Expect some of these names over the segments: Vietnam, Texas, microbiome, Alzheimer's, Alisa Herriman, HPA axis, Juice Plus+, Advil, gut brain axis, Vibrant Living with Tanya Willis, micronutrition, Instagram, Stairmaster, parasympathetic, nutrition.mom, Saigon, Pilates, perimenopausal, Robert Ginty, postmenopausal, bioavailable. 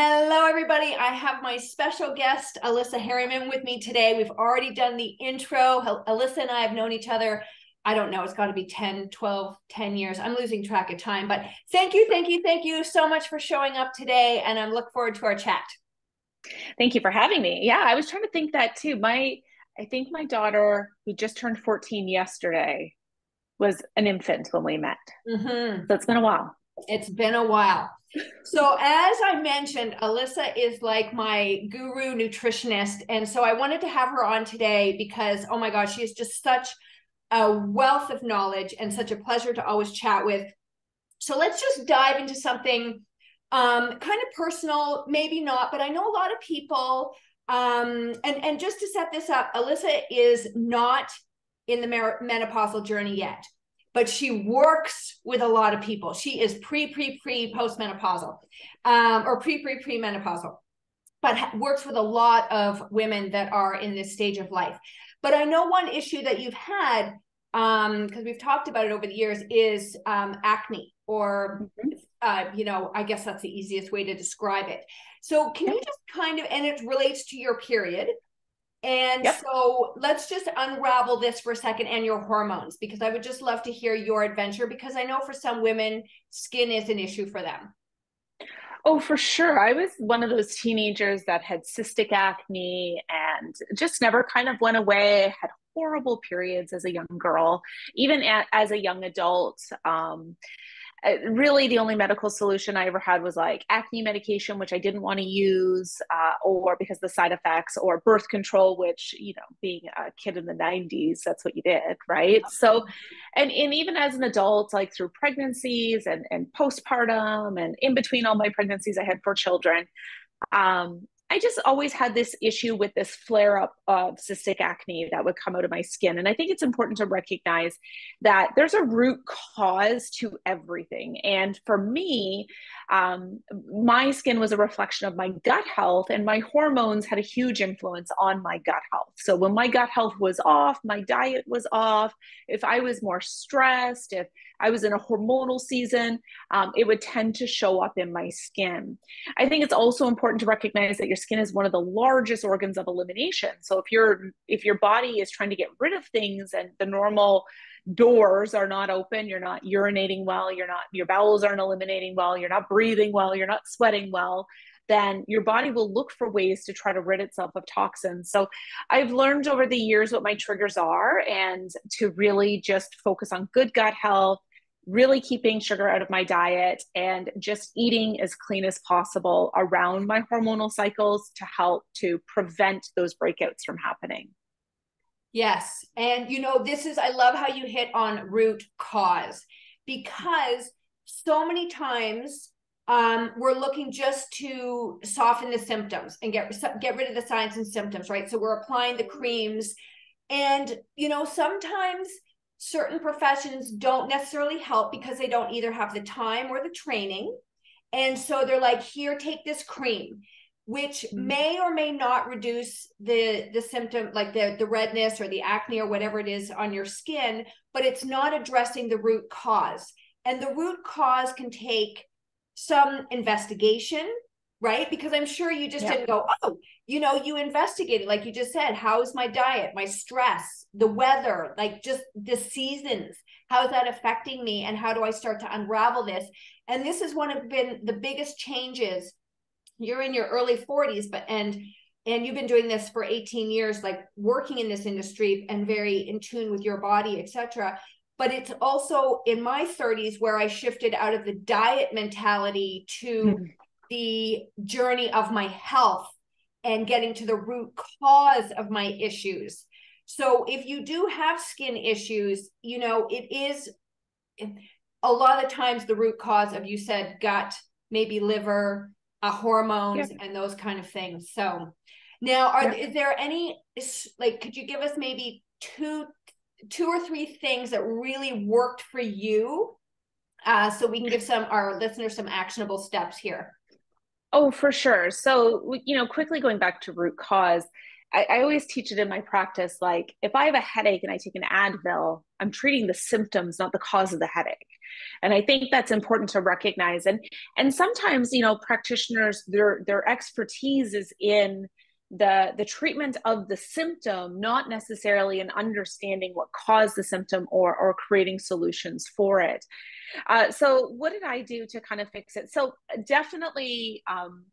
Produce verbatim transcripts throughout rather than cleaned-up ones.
Hello, everybody. I have my special guest, Alisa Herriman, with me today. We've already done the intro. Alisa and I have known each other, I don't know, it's got to be ten, twelve, ten years. I'm losing track of time, but thank you, thank you, thank you so much for showing up today. And I look forward to our chat. Thank you for having me. Yeah, I was trying to think that too. My, I think my daughter, who just turned fourteen yesterday, was an infant when we met. Mm-hmm. So it's been a while. It's been a while. So as I mentioned, Alisa is like my guru nutritionist. And so I wanted to have her on today because, oh my gosh, she is just such a wealth of knowledge and such a pleasure to always chat with. So let's just dive into something um, kind of personal, maybe not, but I know a lot of people, um, and, and just to set this up, Alisa is not in the menopausal journey yet, but she works with a lot of people. She is pre, pre, pre postmenopausal um, or pre, pre, pre menopausal, but works with a lot of women that are in this stage of life. But I know one issue that you've had, um, because we've talked about it over the years, is um, acne or, mm-hmm. uh, you know, I guess that's the easiest way to describe it. So can yep. you just kind of, and it relates to your period. And yep. so let's just unravel this for a second, and your hormones, because I would just love to hear your adventure, because I know for some women, skin is an issue for them. Oh, for sure. I was one of those teenagers that had cystic acne and just never kind of went away. I had horrible periods as a young girl, even a- as a young adult. Um, really, the only medical solution I ever had was like acne medication, which I didn't want to use, uh, or because of the side effects, or birth control, which, you know, being a kid in the nineties, that's what you did, right? Yeah. So, and, and even as an adult, like through pregnancies and, and postpartum and in between all my pregnancies I had four children, um, I just always had this issue with this flare up of cystic acne that would come out of my skin. And I think it's important to recognize that there's a root cause to everything. And for me, um, my skin was a reflection of my gut health, and my hormones had a huge influence on my gut health. So when my gut health was off, my diet was off, if I was more stressed, if I was in a hormonal season, um, it would tend to show up in my skin. I think it's also important to recognize that your skin is one of the largest organs of elimination. So if you're, if your body is trying to get rid of things and the normal doors are not open, you're not urinating well, you're not, your bowels aren't eliminating well, you're not breathing well, you're not sweating well, then your body will look for ways to try to rid itself of toxins. So I've learned over the years what my triggers are, and to really just focus on good gut health, really keeping sugar out of my diet, and just eating as clean as possible around my hormonal cycles to help to prevent those breakouts from happening. Yes. And you know, this is, I love how you hit on root cause, because so many times um, we're looking just to soften the symptoms and get, get rid of the signs and symptoms, right? So we're applying the creams, and, you know, sometimes certain professions don't necessarily help because they don't either have the time or the training. And so they're like, here, take this cream, which may or may not reduce the, the symptom, like the, the redness or the acne or whatever it is on your skin, but it's not addressing the root cause. And the root cause can take some investigation, right? Because I'm sure you just yeah. didn't go, oh, you know, you investigated, like you just said, how is my diet, my stress, the weather, like just the seasons, how is that affecting me? And how do I start to unravel this? And this is one of been the biggest changes. You're in your early forties, but, and, and you've been doing this for eighteen years, like working in this industry and very in tune with your body, et cetera. But it's also in my thirties where I shifted out of the diet mentality to mm-hmm. the journey of my health and getting to the root cause of my issues. So if you do have skin issues, you know, it is a lot of times the root cause of, you said, gut, maybe liver, uh, hormones, yeah. and those kind of things. So now are yeah. is there any, like, could you give us maybe two, two or three things that really worked for you? Uh, so we can give some, our listeners, some actionable steps here. Oh, for sure. So, you know, quickly going back to root cause, I, I always teach it in my practice. Like if I have a headache and I take an Advil, I'm treating the symptoms, not the cause of the headache. And I think that's important to recognize. And, and sometimes, you know, practitioners, their, their expertise is in the, the treatment of the symptom, not necessarily in understanding what caused the symptom or, or creating solutions for it. Uh, so what did I do to kind of fix it? So definitely, um,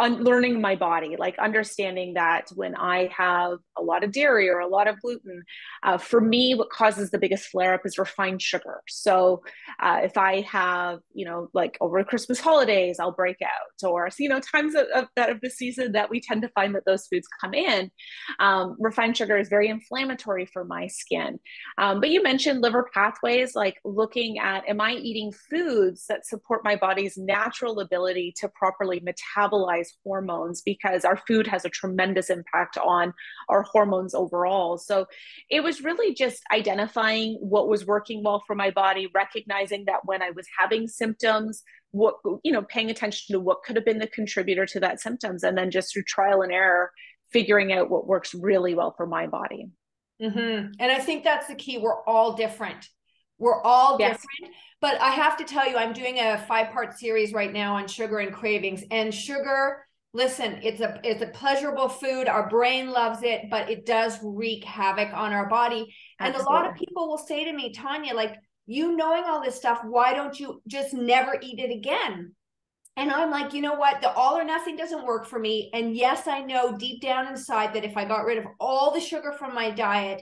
learning my body, like understanding that when I have a lot of dairy or a lot of gluten, uh, for me, what causes the biggest flare up is refined sugar. So uh, if I have, you know, like over Christmas holidays, I'll break out, or, you know, times of, of, of the season that we tend to find that those foods come in. Um, refined sugar is very inflammatory for my skin. Um, but you mentioned liver pathways, like looking at, am I eating foods that support my body's natural ability to properly metabolize hormones, because our food has a tremendous impact on our hormones overall. So it was really just identifying what was working well for my body, recognizing that when I was having symptoms, what, you know, paying attention to what could have been the contributor to that symptoms. And then just through trial and error, figuring out what works really well for my body. Mm-hmm. And I think that's the key. We're all different. We're all different, yes. But I have to tell you, I'm doing a five-part series right now on sugar and cravings. And sugar, listen, it's a it's a pleasurable food. Our brain loves it, but it does wreak havoc on our body. And Absolutely. A lot of people will say to me, Tanya, like, you knowing all this stuff, why don't you just never eat it again? And I'm like, you know what? The all or nothing doesn't work for me. And yes, I know deep down inside that if I got rid of all the sugar from my diet,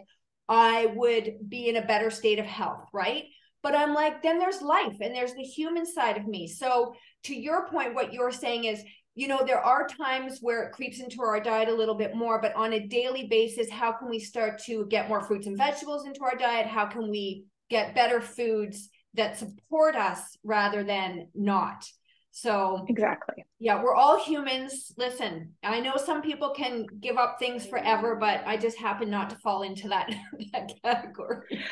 I would be in a better state of health, right? But I'm like, then there's life and there's the human side of me. So to your point, what you're saying is, you know, there are times where it creeps into our diet a little bit more, but on a daily basis, how can we start to get more fruits and vegetables into our diet? How can we get better foods that support us rather than not? So exactly. Yeah, we're all humans. Listen, I know some people can give up things forever, but I just happen not to fall into that, that category.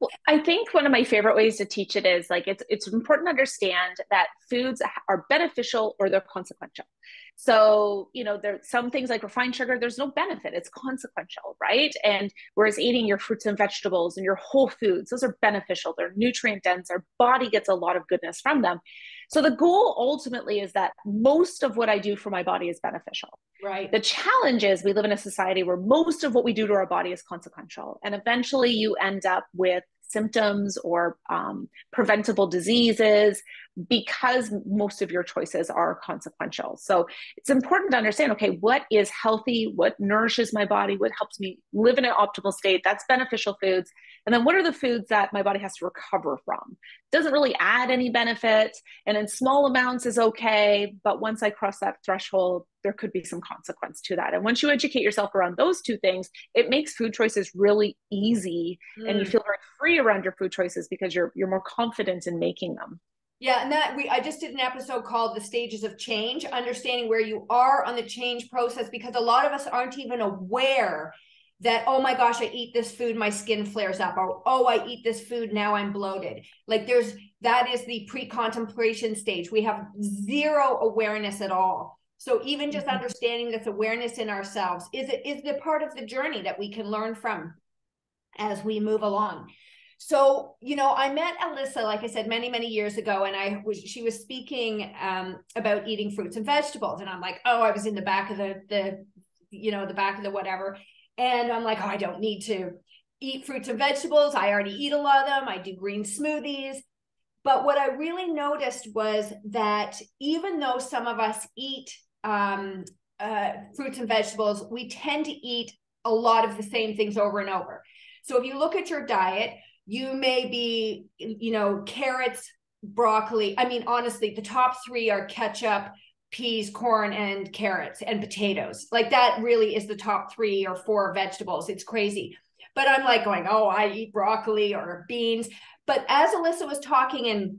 Well, I think one of my favorite ways to teach it is like, it's, it's important to understand that foods are beneficial or they're consequential. So, you know, there's some things like refined sugar, there's no benefit, it's consequential, right? And whereas eating your fruits and vegetables and your whole foods, those are beneficial, they're nutrient dense, our body gets a lot of goodness from them. So the goal ultimately is that most of what I do for my body is beneficial. Right. The challenge is we live in a society where most of what we do to our body is consequential. And eventually you end up with symptoms or um, preventable diseases, because most of your choices are consequential. So it's important to understand, okay, what is healthy? What nourishes my body? What helps me live in an optimal state? That's beneficial foods. And then what are the foods that my body has to recover from? Doesn't really add any benefit, and in small amounts is okay. But once I cross that threshold, there could be some consequence to that. And once you educate yourself around those two things, it makes food choices really easy mm. and you feel very free around your food choices because you're, you're more confident in making them. Yeah. And that we, I just did an episode called The Stages of Change, understanding where you are on the change process, because a lot of us aren't even aware that, oh my gosh, I eat this food, my skin flares up, or, oh, I eat this food, now I'm bloated. Like there's, that is the pre-contemplation stage. We have zero awareness at all. So even just understanding this awareness in ourselves is, is the part of the journey that we can learn from as we move along. So, you know, I met Alisa, like I said, many, many years ago, and I was, she was speaking um, about eating fruits and vegetables. And I'm like, oh, I was in the back of the, the, you know, the back of the whatever. And I'm like, oh, I don't need to eat fruits and vegetables. I already eat a lot of them. I do green smoothies. But what I really noticed was that even though some of us eat um, uh, fruits and vegetables, we tend to eat a lot of the same things over and over. So if you look at your diet, you may be, you know, carrots, broccoli. I mean, honestly, the top three are ketchup, peas, corn, and carrots and potatoes. Like that really is the top three or four vegetables. It's crazy. But I'm like going, oh, I eat broccoli or beans. But as Alisa was talking and,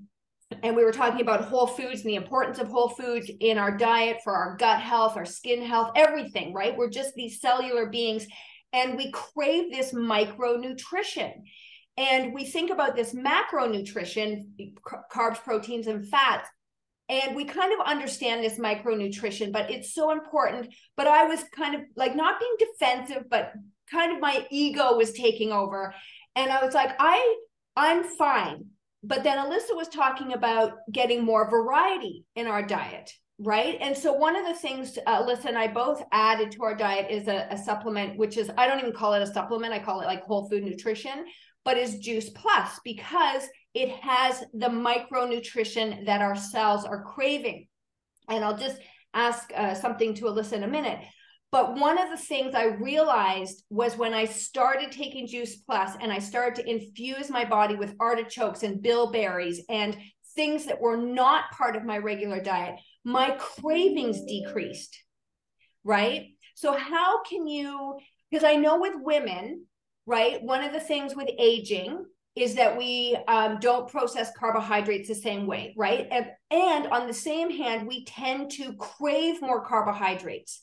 and we were talking about whole foods and the importance of whole foods in our diet for our gut health, our skin health, everything, right? We're just these cellular beings and we crave this micronutrition. And we think about this macronutrition, carbs, proteins, and fats, And we kind of understand this micronutrition, but it's so important. But I was kind of like not being defensive, but kind of my ego was taking over. And I was like, I, I'm fine. But then Alisa was talking about getting more variety in our diet, right? And so one of the things uh, Alisa and I both added to our diet is a, a supplement, which is, I don't even call it a supplement. I call it like whole food nutrition, but is Juice Plus, because it has the micronutrition that our cells are craving. And I'll just ask uh, something to Alisa in a minute. But one of the things I realized was when I started taking Juice Plus and I started to infuse my body with artichokes and bilberries and things that were not part of my regular diet, my cravings decreased, right? So how can you, because I know with women, right, one of the things with aging is that we um, don't process carbohydrates the same way, right? And, and on the same hand, we tend to crave more carbohydrates.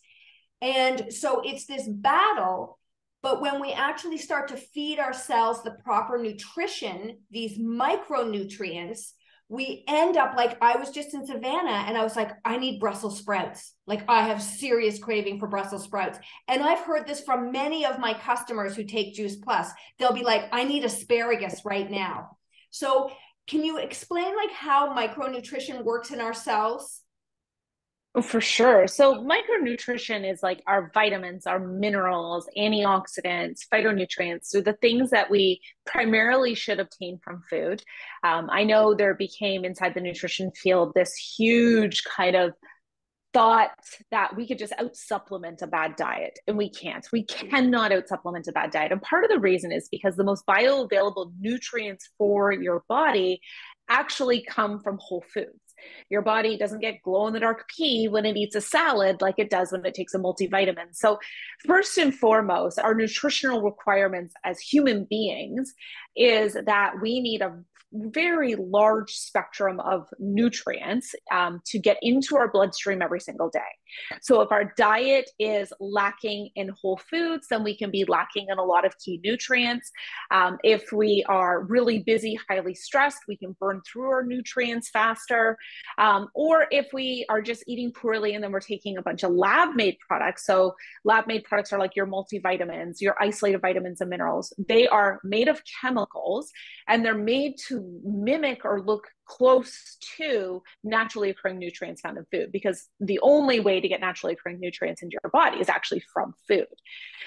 And so it's this battle, but when we actually start to feed ourselves the proper nutrition, these micronutrients, we end up like, I was just in Savannah and I was like, I need Brussels sprouts. Like I have serious craving for Brussels sprouts. And I've heard this from many of my customers who take Juice Plus. They'll be like, I need asparagus right now. So can you explain like how micronutrition works in our cells? For sure. So micronutrition is like our vitamins, our minerals, antioxidants, phytonutrients. So the things that we primarily should obtain from food. Um, I know there became inside the nutrition field this huge kind of thought that we could just out supplement a bad diet, and we can't. We cannot out supplement a bad diet. And part of the reason is because the most bioavailable nutrients for your body actually come from whole foods. Your body doesn't get glow in the dark pea when it eats a salad like it does when it takes a multivitamin. So first and foremost, our nutritional requirements as human beings is that we need a very large spectrum of nutrients um, to get into our bloodstream every single day. So if our diet is lacking in whole foods, then we can be lacking in a lot of key nutrients. Um, if we are really busy, highly stressed, we can burn through our nutrients faster. Um, or if we are just eating poorly and then we're taking a bunch of lab-made products. So lab-made products are like your multivitamins, your isolated vitamins and minerals. They are made of chemicals and they're made to mimic or look close to naturally occurring nutrients found in food, because the only way to get naturally occurring nutrients into your body is actually from food.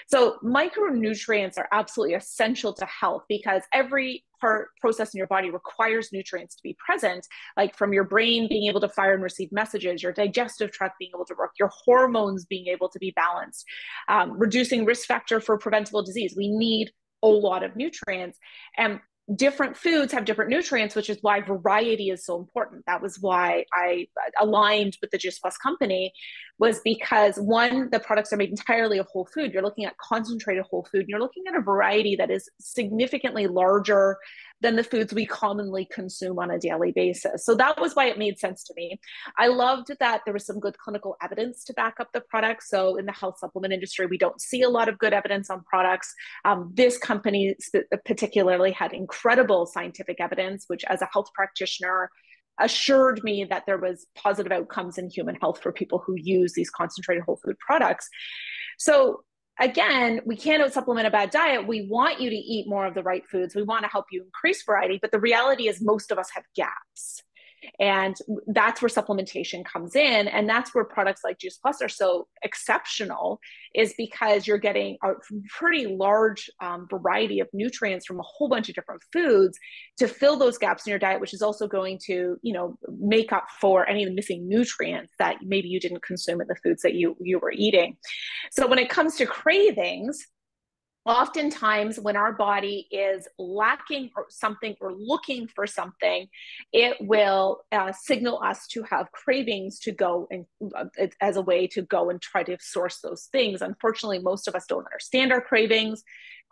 So micronutrients are absolutely essential to health because every part process in your body requires nutrients to be present, like from your brain being able to fire and receive messages, your digestive tract being able to work, your hormones being able to be balanced, um, reducing risk factor for preventable disease. We need a lot of nutrients. And different foods have different nutrients, which is why variety is so important. That was why I aligned with the Juice Plus company, was because one, the products are made entirely of whole food. You're looking at concentrated whole food. And you're looking at a variety that is significantly larger than the foods we commonly consume on a daily basis. So that was why it made sense to me. I loved that there was some good clinical evidence to back up the product. So in the health supplement industry, we don't see a lot of good evidence on products. Um, this company particularly had incredible scientific evidence, which as a health practitioner assured me that there was positive outcomes in human health for people who use these concentrated whole food products. So again, we can't out supplement a bad diet. We want you to eat more of the right foods. We want to help you increase variety, but the reality is most of us have gaps. And that's where supplementation comes in. And that's where products like Juice Plus are so exceptional, is because you're getting a pretty large um, variety of nutrients from a whole bunch of different foods to fill those gaps in your diet, which is also going to, you know, make up for any of the missing nutrients that maybe you didn't consume in the foods that you, you were eating. So when it comes to cravings, oftentimes when our body is lacking or something or looking for something, it will uh, signal us to have cravings to go and uh, as a way to go and try to source those things. Unfortunately, most of us don't understand our cravings.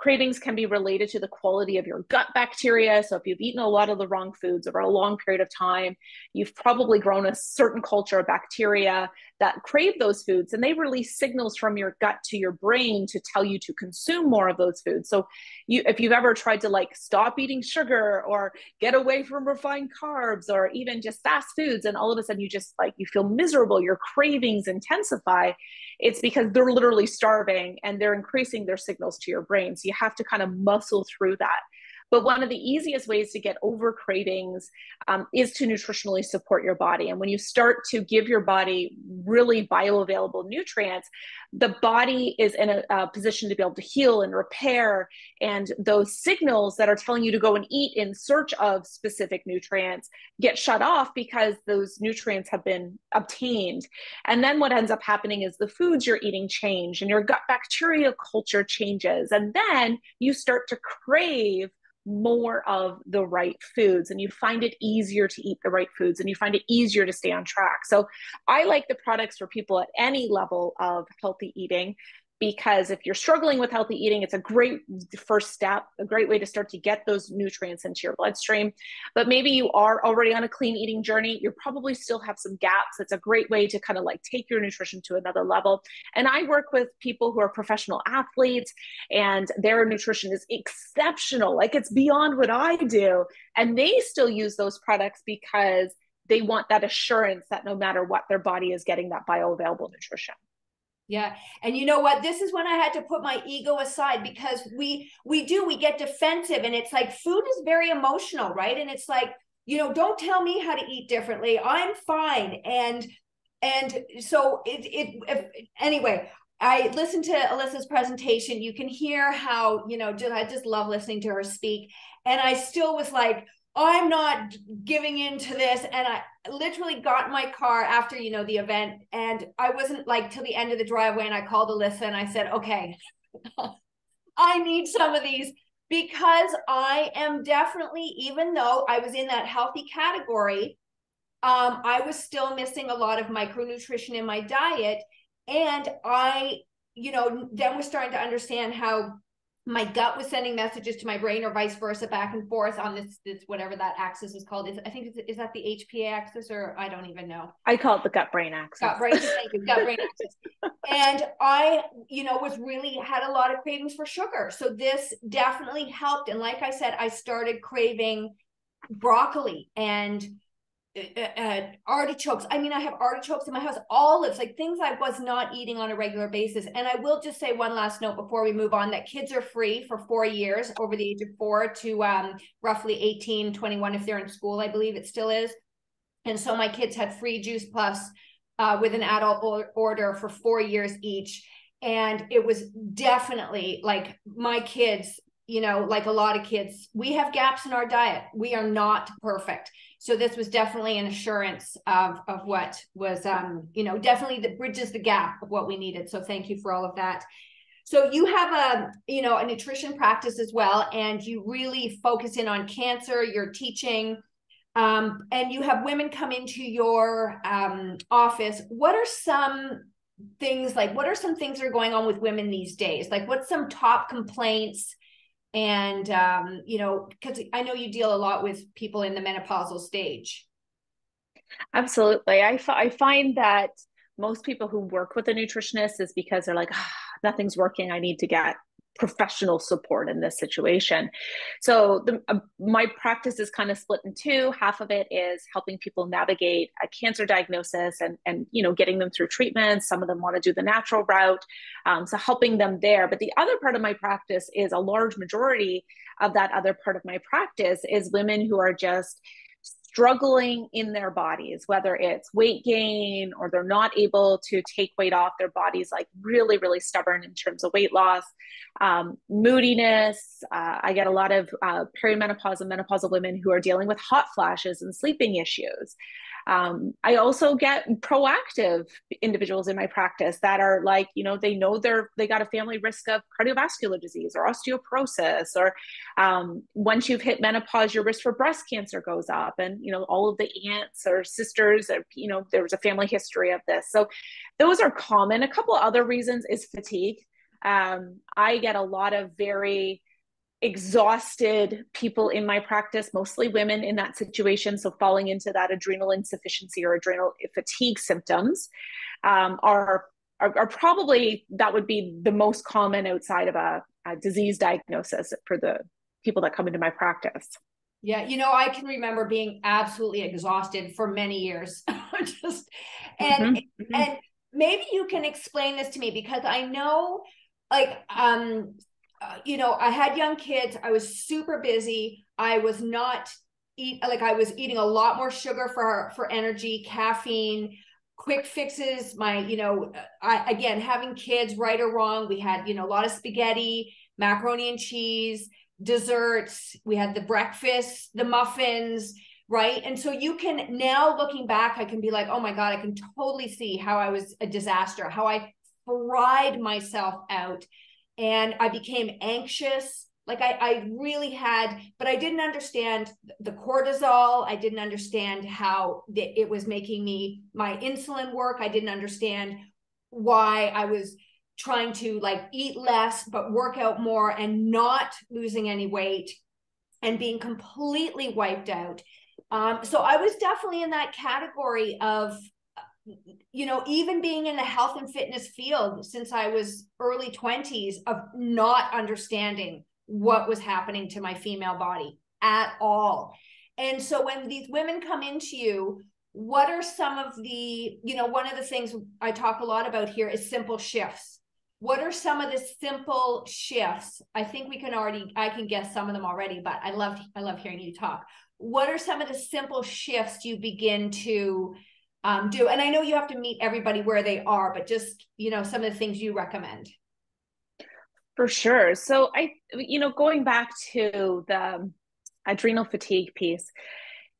Cravings can be related to the quality of your gut bacteria. So if you've eaten a lot of the wrong foods over a long period of time, you've probably grown a certain culture of bacteria that crave those foods, and they release signals from your gut to your brain to tell you to consume more of those foods. So you, if you've ever tried to like stop eating sugar or get away from refined carbs or even just fast foods, and all of a sudden you just like, you feel miserable, your cravings intensify, it's because they're literally starving and they're increasing their signals to your brain. So you have to kind of muscle through that. But one of the easiest ways to get over cravings um, is to nutritionally support your body. And when you start to give your body really bioavailable nutrients, the body is in a, a position to be able to heal and repair. And those signals that are telling you to go and eat in search of specific nutrients get shut off because those nutrients have been obtained. And then what ends up happening is the foods you're eating change and your gut bacteria culture changes. And then you start to crave more of the right foods, and you find it easier to eat the right foods, and you find it easier to stay on track. So I like the products for people at any level of healthy eating, because if you're struggling with healthy eating, it's a great first step, a great way to start to get those nutrients into your bloodstream. But maybe you are already on a clean eating journey. You probably still have some gaps. It's a great way to kind of like take your nutrition to another level. And I work with people who are professional athletes and their nutrition is exceptional. Like it's beyond what I do. And they still use those products because they want that assurance that no matter what, their body is getting that bioavailable nutrition. Yeah. And you know what, this is when I had to put my ego aside, because we, we do, we get defensive, and it's like food is very emotional, right? And it's like, you know, don't tell me how to eat differently. I'm fine. And, and so it, it, if, anyway, I listened to Alisa's presentation. You can hear how, you know, just, I just love listening to her speak. And I still was like, I'm not giving in to this. And I literally got in my car after, you know, the event, and I wasn't like till the end of the driveway, and I called Alisa and I said, okay, I need some of these, because I am definitely, even though I was in that healthy category, um, I was still missing a lot of micronutrition in my diet. And I, you know, then was starting to understand how my gut was sending messages to my brain, or vice versa, back and forth on this, this whatever that axis is called. It's, I think, it's, is that the H P A axis, or I don't even know. I call it the gut brain axis. Gut brain, thank you, gut brain axis. And I, you know, was really had a lot of cravings for sugar. So this definitely helped. And like I said, I started craving broccoli and uh, uh, artichokes. I mean, I have artichokes in my house, olives, like things I was not eating on a regular basis. And I will just say one last note before we move on, that kids are free for four years over the age of four to um, roughly eighteen, twenty-one, if they're in school, I believe it still is. And so my kids had free Juice Plus uh, with an adult or order for four years each. And it was definitely like my kids, you know, like a lot of kids, we have gaps in our diet. We are not perfect. So this was definitely an assurance of, of what was, um, you know, definitely that bridges the gap of what we needed. So thank you for all of that. So you have a, you know, a nutrition practice as well, and you really focus in on cancer, your teaching, um, and you have women come into your um, office. What are some things like, what are some things that are going on with women these days? Like what's some top complaints? And, um, you know, because I know you deal a lot with people in the menopausal stage. Absolutely. I, f- I find that most people who work with a nutritionist is because they're like, oh, nothing's working. I need to get professional support in this situation. So the, uh, my practice is kind of split in two. Half of it is helping people navigate a cancer diagnosis and, and you know, getting them through treatment. Some of them want to do the natural route. Um, so helping them there. But the other part of my practice is a large majority of that other part of my practice is women who are just struggling in their bodies, whether it's weight gain or they're not able to take weight off, their body's like really, really stubborn in terms of weight loss, um, moodiness. Uh, I get a lot of uh, perimenopausal and menopausal women who are dealing with hot flashes and sleeping issues. Um, I also get proactive individuals in my practice that are like, you know, they know they're, they got a family risk of cardiovascular disease or osteoporosis, or um, once you've hit menopause, your risk for breast cancer goes up, and, you know, all of the aunts or sisters, or, you know, there was a family history of this. So those are common. A couple other reasons is fatigue. Um, I get a lot of very exhausted people in my practice, mostly women in that situation. So falling into that adrenal insufficiency or adrenal fatigue symptoms um, are, are, are probably, that would be the most common outside of a, a disease diagnosis for the people that come into my practice. Yeah. You know, I can remember being absolutely exhausted for many years. Just and, mm-hmm. and maybe you can explain this to me, because I know like, um, uh, you know, I had young kids, I was super busy. I was not eat like I was eating a lot more sugar for, for energy, caffeine, quick fixes. My, you know, I, again, having kids, right or wrong, we had, you know, a lot of spaghetti, macaroni and cheese, desserts, we had the breakfast, the muffins, right? And so you can now, looking back, I can be like, oh my God, I can totally see how I was a disaster, how I fried myself out. And I became anxious. Like I, I really had, but I didn't understand the cortisol. I didn't understand how th- it was making me, my insulin work. I didn't understand why I was trying to like eat less, but work out more and not losing any weight and being completely wiped out. Um, so I was definitely in that category of, you know, even being in the health and fitness field since I was early twenties, of not understanding what was happening to my female body at all. And so when these women come into you, what are some of the, you know, one of the things I talk a lot about here is simple shifts. What are some of the simple shifts? I think we can already, I can guess some of them already, but I love, I love hearing you talk. What are some of the simple shifts you begin to um, do? And I know you have to meet everybody where they are, but just, you know, some of the things you recommend. For sure. So I, you know, going back to the adrenal fatigue piece,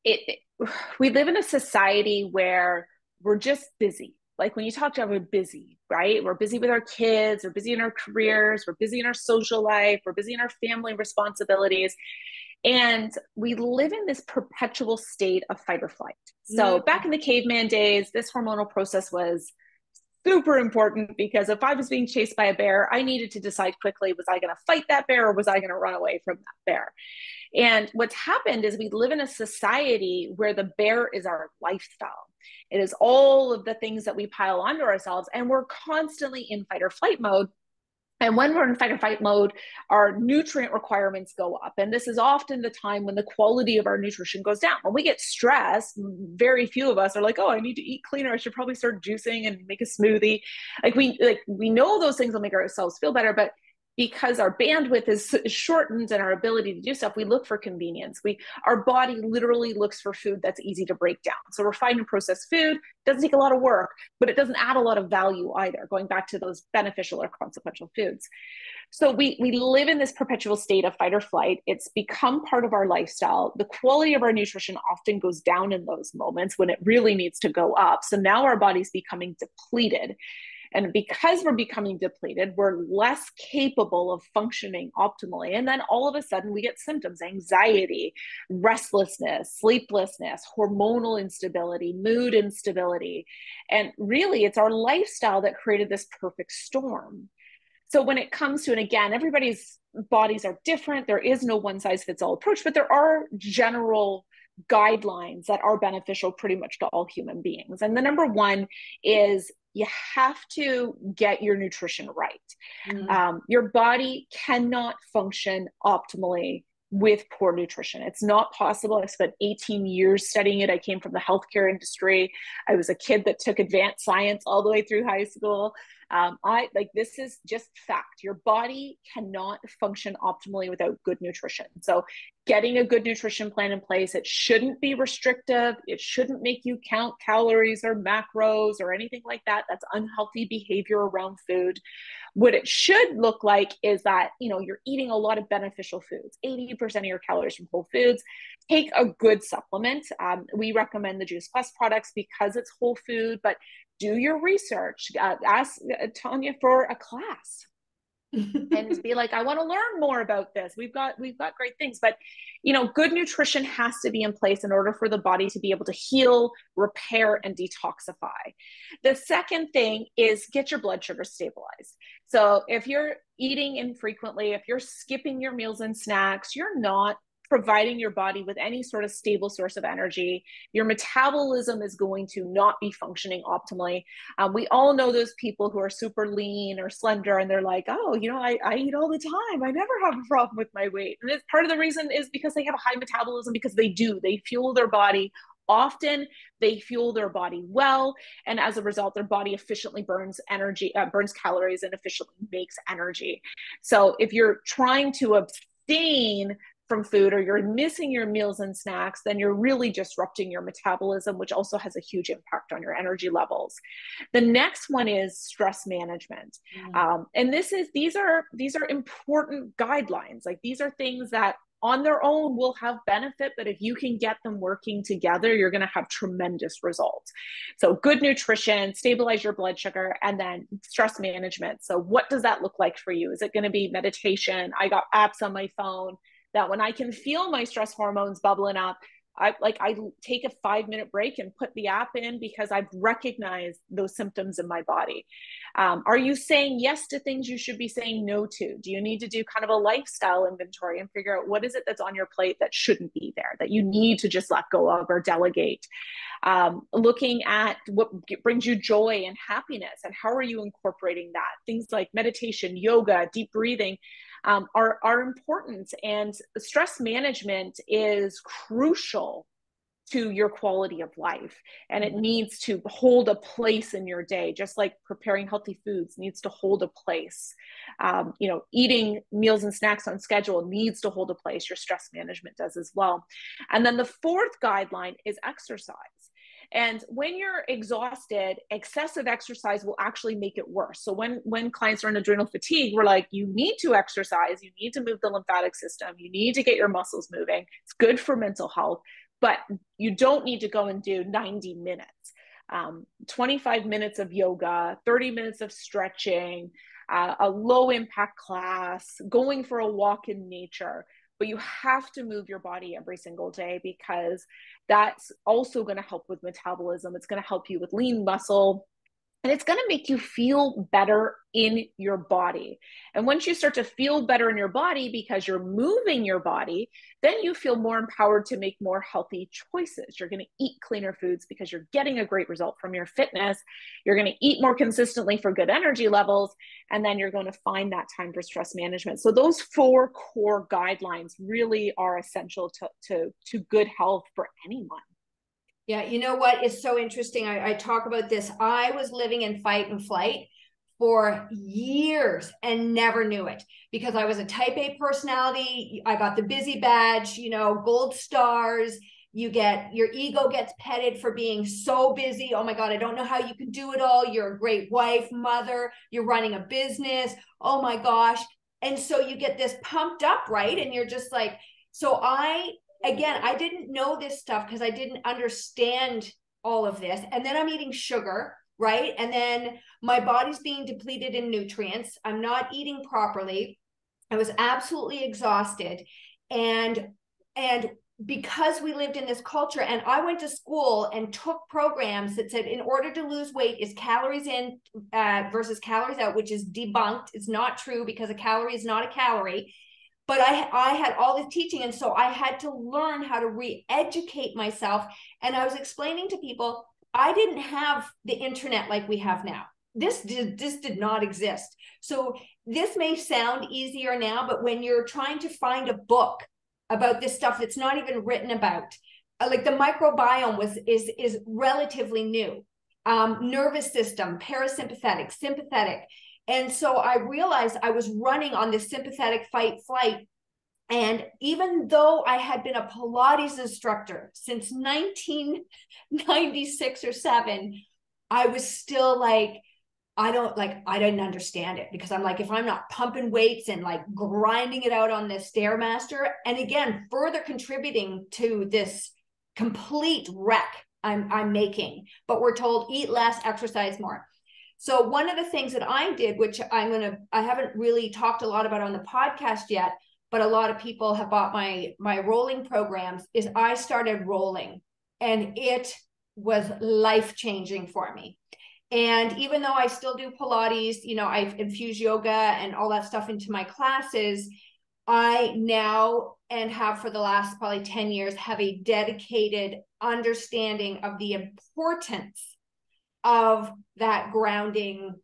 it, it we live in a society where we're just busy. Like when you talk to everyone, busy, right? We're busy with our kids, we're busy in our careers, we're busy in our social life, we're busy in our family responsibilities. And we live in this perpetual state of fight or flight. So mm-hmm. back in the caveman days, this hormonal process was super important, because if I was being chased by a bear, I needed to decide quickly, was I going to fight that bear or was I going to run away from that bear? And what's happened is we live in a society where the bear is our lifestyle. It is all of the things that we pile onto ourselves, and we're constantly in fight or flight mode. And when we're in fight or flight mode, our nutrient requirements go up. And this is often the time when the quality of our nutrition goes down. When we get stressed, very few of us are like, oh, I need to eat cleaner. I should probably start juicing and make a smoothie. Like we, like we know those things will make ourselves feel better, but because our bandwidth is shortened and our ability to do stuff, we look for convenience. We, our body literally looks for food that's easy to break down. So we're finding processed food. Doesn't take a lot of work, but it doesn't add a lot of value either, going back to those beneficial or consequential foods. So we, we live in this perpetual state of fight or flight. It's become part of our lifestyle. The quality of our nutrition often goes down in those moments when it really needs to go up. So now our body's becoming depleted. And because we're becoming depleted, we're less capable of functioning optimally. And then all of a sudden we get symptoms, anxiety, restlessness, sleeplessness, hormonal instability, mood instability. And really it's our lifestyle that created this perfect storm. So when it comes to, and again, everybody's bodies are different. There is no one size fits all approach, but there are general guidelines that are beneficial pretty much to all human beings. And the number one is you have to get your nutrition right. Mm-hmm. Um, your body cannot function optimally with poor nutrition. It's not possible. I spent eighteen years studying it. I came from the healthcare industry. I was a kid that took advanced science all the way through high school. Um, I like, this is just fact. Your body cannot function optimally without good nutrition. So getting a good nutrition plan in place, it shouldn't be restrictive. It shouldn't make you count calories or macros or anything like that. That's unhealthy behavior around food. What it should look like is that, you know, you're eating a lot of beneficial foods, eighty percent of your calories from whole foods. Take a good supplement. Um, we recommend the Juice Plus products because it's whole food, but do your research, uh, ask uh, Tanya for a class. and be like, I want to learn more about this. We've got, we've got great things, but you know, good nutrition has to be in place in order for the body to be able to heal, repair, and detoxify. The second thing is get your blood sugar stabilized. So if you're eating infrequently, if you're skipping your meals and snacks, you're not providing your body with any sort of stable source of energy. Your metabolism is going to not be functioning optimally. Um, we all know those people who are super lean or slender, and they're like, oh, you know, I, I eat all the time. I never have a problem with my weight. And it's part of the reason is because they have a high metabolism, because they do, they fuel their body often, they fuel their body well. And as a result, their body efficiently burns energy, uh, burns calories and efficiently makes energy. So if you're trying to abstain from food, or you're missing your meals and snacks, then you're really disrupting your metabolism, which also has a huge impact on your energy levels. The next one is stress management. Mm. Um, and this is, these are, these are important guidelines. Like these are things that on their own will have benefit, but if you can get them working together, you're going to have tremendous results. So good nutrition, stabilize your blood sugar, and then stress management. So what does that look like for you? Is it going to be meditation? I got apps on my phone that when I can feel my stress hormones bubbling up, I like I take a five minute break and put the app in because I've recognized those symptoms in my body. Um, are you saying yes to things you should be saying no to? Do you need to do kind of a lifestyle inventory and figure out what is it that's on your plate that shouldn't be there, that you need to just let go of or delegate? Um, looking at what brings you joy and happiness, and how are you incorporating that? Things like meditation, yoga, deep breathing. Um, are, are important, and stress management is crucial to your quality of life. And it needs to hold a place in your day, just like preparing healthy foods needs to hold a place. Um, you know, eating meals and snacks on schedule needs to hold a place. Your stress management does as well. And then the fourth guideline is exercise. And when you're exhausted, excessive exercise will actually make it worse. So when, when clients are in adrenal fatigue, we're like, you need to exercise, you need to move the lymphatic system, you need to get your muscles moving. It's good for mental health, but you don't need to go and do ninety minutes, um, twenty-five minutes of yoga, thirty minutes of stretching, uh, a low impact class, going for a walk in nature. But you have to move your body every single day, because that's also going to help with metabolism. It's going to help you with lean muscle, and it's going to make you feel better in your body. And once you start to feel better in your body because you're moving your body, then you feel more empowered to make more healthy choices. You're going to eat cleaner foods because you're getting a great result from your fitness. You're going to eat more consistently for good energy levels. And then you're going to find that time for stress management. So those four core guidelines really are essential to, to, to good health for anyone. Yeah. You know what is so interesting? I, I talk about this. I was living in fight and flight for years and never knew it, because I was a type A personality. I got the busy badge, you know, gold stars. You get, your ego gets petted for being so busy. Oh my God, I don't know how you can do it all. You're a great wife, mother, you're running a business. Oh my gosh. And so you get this pumped up, right? And you're just like, so I, again, I didn't know this stuff because I didn't understand all of this. And then I'm eating sugar, right? And then my body's being depleted in nutrients. I'm not eating properly. I was absolutely exhausted. And, and because we lived in this culture, and I went to school and took programs that said, in order to lose weight is calories in uh, versus calories out, which is debunked. It's not true, because a calorie is not a calorie. But I, I had all this teaching. And so I had to learn how to re-educate myself. And I was explaining to people, I didn't have the internet like we have now. This did, this did not exist. So this may sound easier now, but when you're trying to find a book about this stuff that's not even written about, like the microbiome was is, is relatively new. Um, nervous system, parasympathetic, sympathetic. And so I realized I was running on this sympathetic fight flight. And even though I had been a Pilates instructor since nineteen ninety-six or seven, I was still like, I don't like, I didn't understand it, because I'm like, if I'm not pumping weights and like grinding it out on this Stairmaster, and again, further contributing to this complete wreck I'm, I'm making, but we're told eat less, exercise more. So one of the things that I did, which I'm going to, I haven't really talked a lot about on the podcast yet, but a lot of people have bought my, my rolling programs, is I started rolling, and it was life-changing for me. And even though I still do Pilates, you know, I've infused yoga and all that stuff into my classes, I now, and have for the last probably ten years, have a dedicated understanding of the importance of that grounding,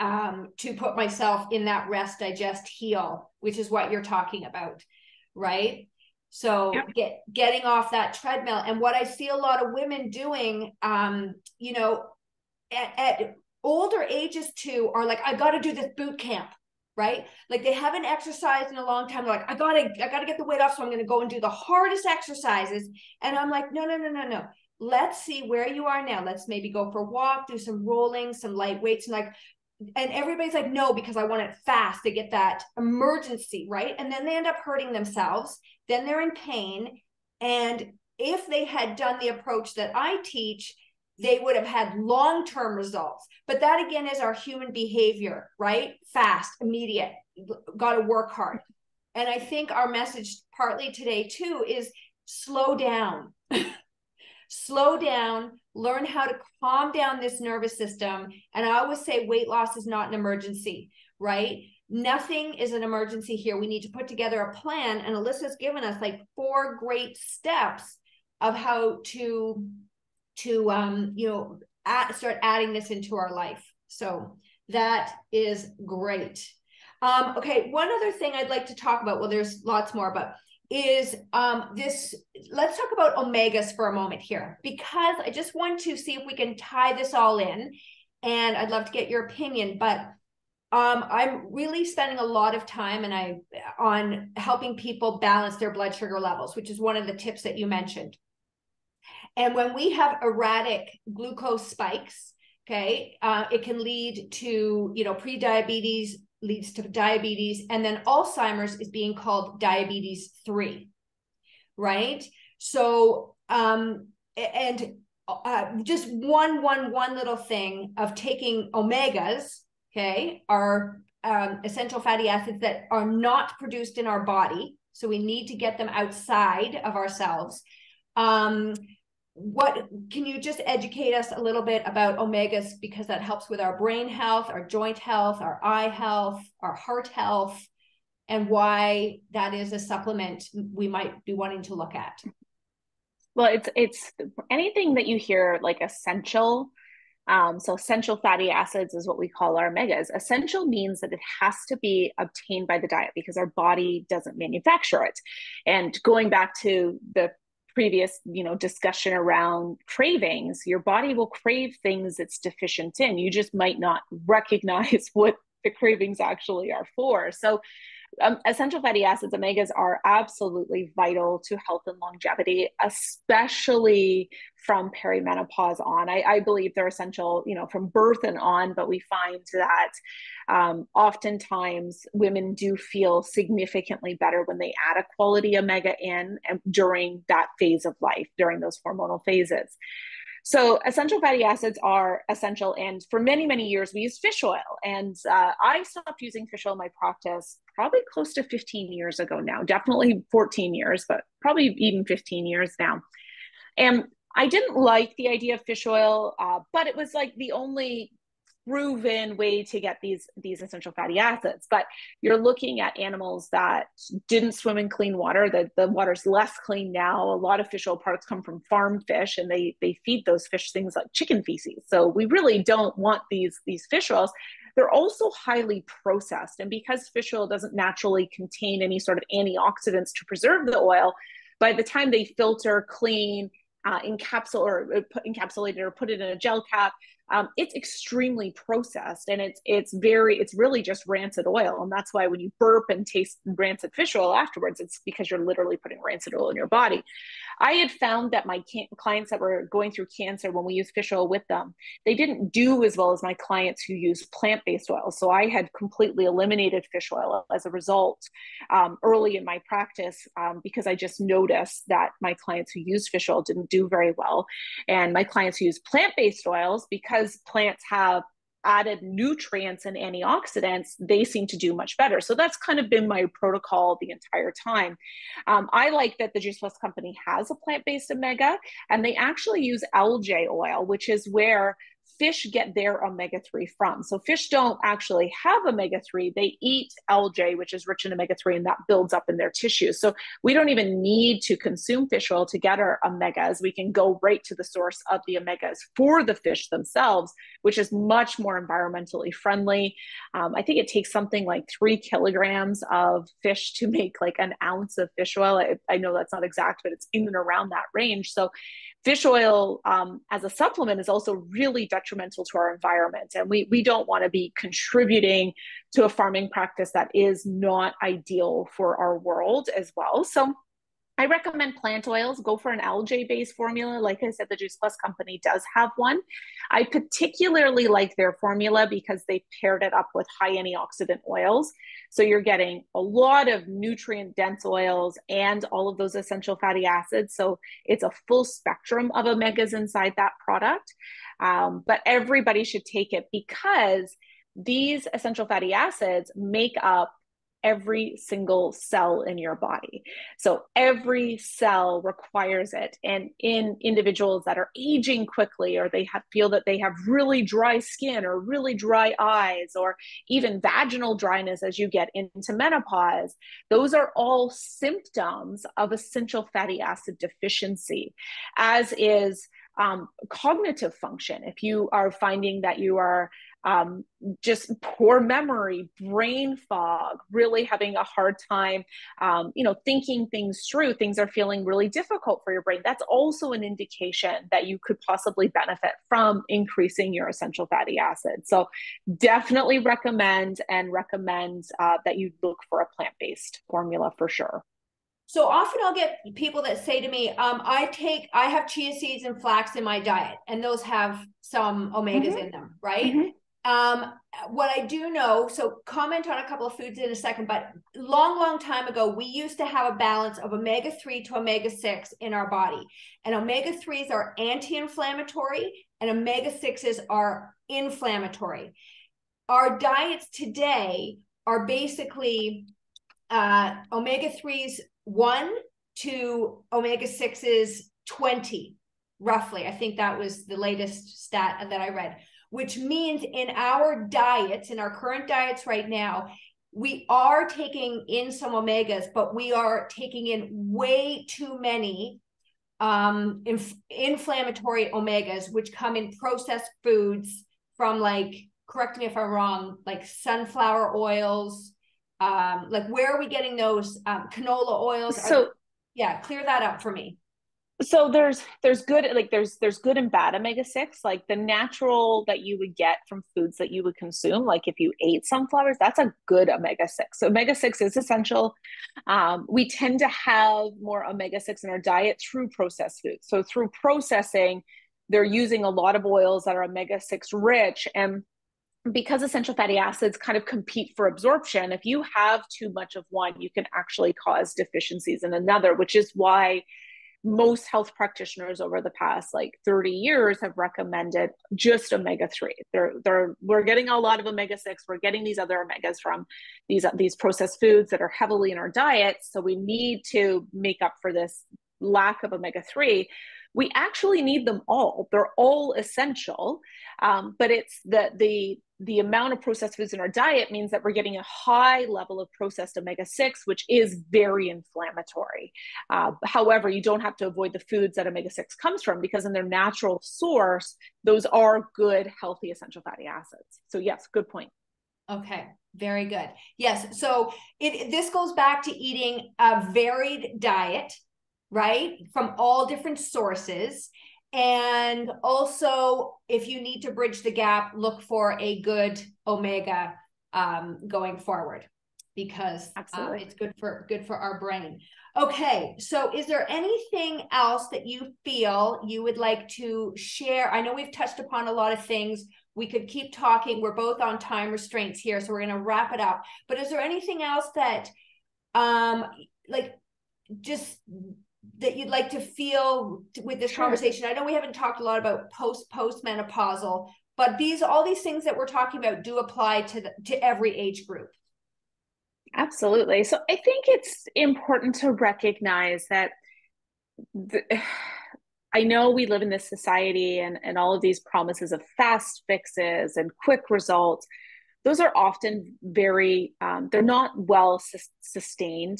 um, to put myself in that rest, digest, heal, which is what you're talking about, right? So yep. get, getting off that treadmill. And what I see a lot of women doing, um, you know, at, at older ages too, are like, I got to do this boot camp, right? Like they haven't exercised in a long time. They're like, I got to, I got to get the weight off. So I'm going to go and do the hardest exercises. And I'm like, no, no, no, no, no. Let's see where you are now. Let's maybe go for a walk, do some rolling, some light weights. And like, and everybody's like, no, because I want it fast to get that emergency, right? And then they end up hurting themselves. Then they're in pain. And if they had done the approach that I teach, they would have had long-term results. But that again is our human behavior, right? Fast, immediate, got to work hard. And I think our message partly today too is slow down, slow down, learn how to calm down this nervous system. And I always say weight loss is not an emergency, right? Nothing is an emergency here. We need to put together a plan. And Alisa's given us like four great steps of how to to, um, you know, add, start adding this into our life. So that is great. Um, okay. One other thing I'd like to talk about, well, there's lots more, but is, um, this, let's talk about omegas for a moment here, because I just want to see if we can tie this all in, and I'd love to get your opinion, but, um, I'm really spending a lot of time and I on helping people balance their blood sugar levels, which is one of the tips that you mentioned. And when we have erratic glucose spikes, okay, uh, it can lead to, you know, pre-diabetes leads to diabetes. And then Alzheimer's is being called diabetes three, right? So, um, and uh, just one, one, one little thing of taking omegas, okay, are um, essential fatty acids that are not produced in our body. So we need to get them outside of ourselves. Um, what can you just educate us a little bit about omegas, because that helps with our brain health, our joint health, our eye health, our heart health, and why that is a supplement we might be wanting to look at? Well, it's, it's anything that you hear like essential. Um, so essential fatty acids is what we call our omegas. Essential means that it has to be obtained by the diet because our body doesn't manufacture it. And going back to the previous, you know, discussion around cravings, your body will crave things it's deficient in. You just might not recognize what the cravings actually are for. So um, essential fatty acids, omegas, are absolutely vital to health and longevity, especially from perimenopause on. I, I believe they're essential, you know, from birth and on, but we find that um, oftentimes women do feel significantly better when they add a quality omega in and during that phase of life, during those hormonal phases. So essential fatty acids are essential. And for many, many years, we used fish oil. And uh, I stopped using fish oil in my practice probably close to fifteen years ago now, definitely fourteen years, but probably even fifteen years now. And I didn't like the idea of fish oil, uh, but it was like the only proven way to get these, these essential fatty acids. But you're looking at animals that didn't swim in clean water, that the water's less clean now. A lot of fish oil products come from farm fish, and they, they feed those fish things like chicken feces. So we really don't want these, these fish oils. They're also highly processed. And because fish oil doesn't naturally contain any sort of antioxidants to preserve the oil, by the time they filter, clean, Uh, encapsulate or put encapsulated or put it in a gel cap, um, it's extremely processed, and it's it's very it's really just rancid oil. And that's why when you burp and taste rancid fish oil afterwards, it's because you're literally putting rancid oil in your body. I had found that my can- clients that were going through cancer, when we used fish oil with them, they didn't do as well as my clients who used plant-based oils. So I had completely eliminated fish oil as a result um, early in my practice um, because I just noticed that my clients who used fish oil didn't do very well. And my clients use plant-based oils because plants have added nutrients and antioxidants, they seem to do much better. So that's kind of been my protocol the entire time. Um, I like that the Juice Plus company has a plant-based omega, and they actually use algae oil, which is where fish get their omega three from. So fish don't actually have omega three. They eat algae, which is rich in omega three, and that builds up in their tissues. So we don't even need to consume fish oil to get our omegas. We can go right to the source of the omegas for the fish themselves, which is much more environmentally friendly. Um, I think it takes something like three kilograms of fish to make like an ounce of fish oil. I, I know that's not exact, but it's in and around that range. So fish oil um, as a supplement is also really detrimental to our environment. And we, we don't want to be contributing to a farming practice that is not ideal for our world as well. So I recommend plant oils. Go for an algae-based formula. Like I said, the Juice Plus company does have one. I particularly like their formula because they paired it up with high antioxidant oils. So you're getting a lot of nutrient-dense oils and all of those essential fatty acids. So it's a full spectrum of omegas inside that product. Um, but everybody should take it because these essential fatty acids make up every single cell in your body. So every cell requires it. And in individuals that are aging quickly, or they have, feel that they have really dry skin or really dry eyes, or even vaginal dryness as you get into menopause, those are all symptoms of essential fatty acid deficiency, as is um, cognitive function. If you are finding that you are Um, just poor memory, brain fog, really having a hard time, um, you know, thinking things through, things are feeling really difficult for your brain. That's also an indication that you could possibly benefit from increasing your essential fatty acid. So definitely recommend and recommend uh, that you look for a plant-based formula for sure. So often I'll get people that say to me, um, I take, I have chia seeds and flax in my diet, and those have some omegas mm-hmm. in them, right? Mm-hmm. Um, what I do know, so comment on a couple of foods in a second, but long, long time ago, we used to have a balance of omega three to omega six in our body. And omega threes are anti-inflammatory and omega sixes are inflammatory. Our diets today are basically uh, omega threes one to omega sixes twenty, roughly. I think that was the latest stat that I read. Which means in our diets, in our current diets right now, we are taking in some omegas, but we are taking in way too many um, inf inflammatory omegas, which come in processed foods from, like, correct me if I'm wrong, like sunflower oils. Um, like, where are we getting those um, canola oils? So, are, yeah, clear that up for me. So there's, there's good, like there's, there's good and bad omega six, like the natural that you would get from foods that you would consume. Like if you ate sunflowers, that's a good omega six. So omega six is essential. Um, we tend to have more omega six in our diet through processed foods. So through processing, they're using a lot of oils that are omega six rich, and because essential fatty acids kind of compete for absorption, if you have too much of one, you can actually cause deficiencies in another, which is why most health practitioners over the past like thirty years have recommended just omega three. They're, they're, we're getting a lot of omega six. We're getting these other omegas from these, these processed foods that are heavily in our diet. So we need to make up for this lack of omega three. We actually need them all. They're all essential, um, but it's the, the, the amount of processed foods in our diet means that we're getting a high level of processed omega six, which is very inflammatory. Uh, however, you don't have to avoid the foods that omega six comes from, because in their natural source, those are good, healthy, essential fatty acids. So yes, good point. Okay. Very good. Yes. So it, this goes back to eating a varied diet, right? From all different sources. And also, if you need to bridge the gap, look for a good omega um, going forward, because um, it's good for, good for our brain. Okay. So is there anything else that you feel you would like to share? I know we've touched upon a lot of things. We could keep talking. We're both on time restraints here, so we're going to wrap it up. But is there anything else that um, like, just that you'd like to feel with this sure. conversation? I know we haven't talked a lot about post post menopausal, But these, all these things that we're talking about do apply to the, to every age group. Absolutely. So I think it's important to recognize that the, I know we live in this society and, and all of these promises of fast fixes and quick results. Those are often very, um, they're not well sus- sustained.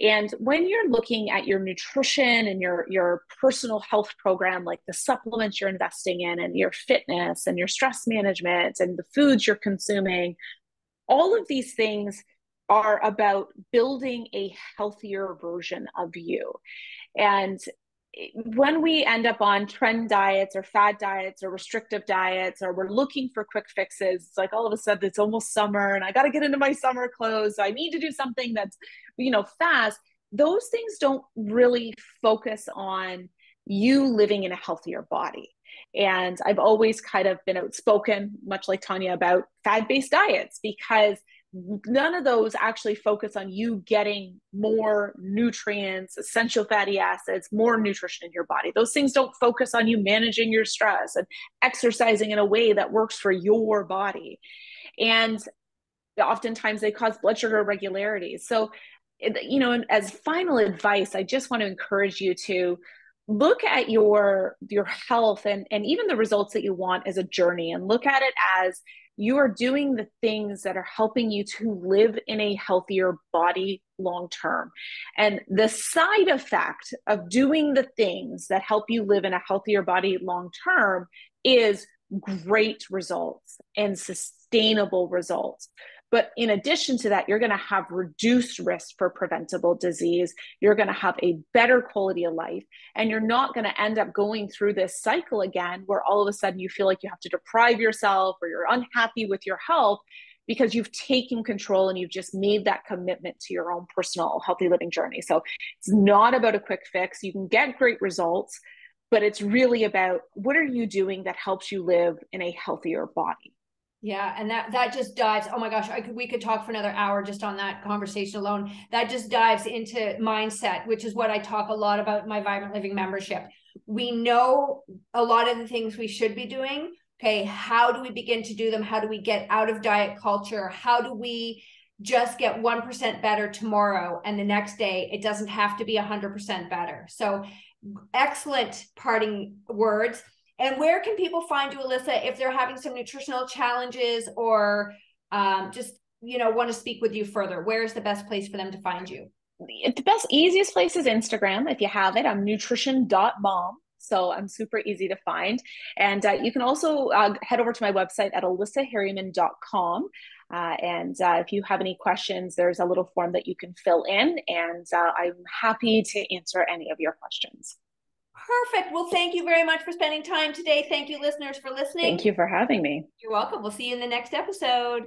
And when you're looking at your nutrition and your, your personal health program, like the supplements you're investing in and your fitness and your stress management and the foods you're consuming, all of these things are about building a healthier version of you. And when we end up on trend diets or fad diets or restrictive diets, or we're looking for quick fixes, it's like all of a sudden it's almost summer and I got to get into my summer clothes. So I need to do something that's, you know, fast. Those things don't really focus on you living in a healthier body. And I've always kind of been outspoken, much like Tanya, about fad-based diets, because none of those actually focus on you getting more nutrients, essential fatty acids, more nutrition in your body. Those things don't focus on you managing your stress and exercising in a way that works for your body. And oftentimes they cause blood sugar irregularities. So, you know, as final advice, I just want to encourage you to look at your, your health and, and even the results that you want as a journey, and look at it as you are doing the things that are helping you to live in a healthier body long-term. And the side effect of doing the things that help you live in a healthier body long-term is great results and sustainable results. But in addition to that, you're going to have reduced risk for preventable disease. You're going to have a better quality of life, and you're not going to end up going through this cycle again, where all of a sudden you feel like you have to deprive yourself or you're unhappy with your health because you've taken control and you've just made that commitment to your own personal healthy living journey. So it's not about a quick fix. You can get great results, but it's really about what are you doing that helps you live in a healthier body? Yeah. And that, that just dives, oh my gosh, I could, we could talk for another hour just on that conversation alone. That just dives into mindset, which is what I talk a lot about in my Vibrant Living membership. We know a lot of the things we should be doing. Okay. How do we begin to do them? How do we get out of diet culture? How do we just get one percent better tomorrow and the next day? It doesn't have to be one hundred percent better. So excellent parting words. And where can people find you, Alisa, if they're having some nutritional challenges or um, just, you know, want to speak with you further? Where is the best place for them to find you? The best, easiest place is Instagram. If you have it, I'm nutrition dot mom. So I'm super easy to find. And uh, you can also uh, head over to my website at alisa herriman dot com. Uh, and uh, if you have any questions, there's a little form that you can fill in. And uh, I'm happy to answer any of your questions. Perfect. Well, thank you very much for spending time today. Thank you, listeners, for listening. Thank you for having me. You're welcome. We'll see you in the next episode.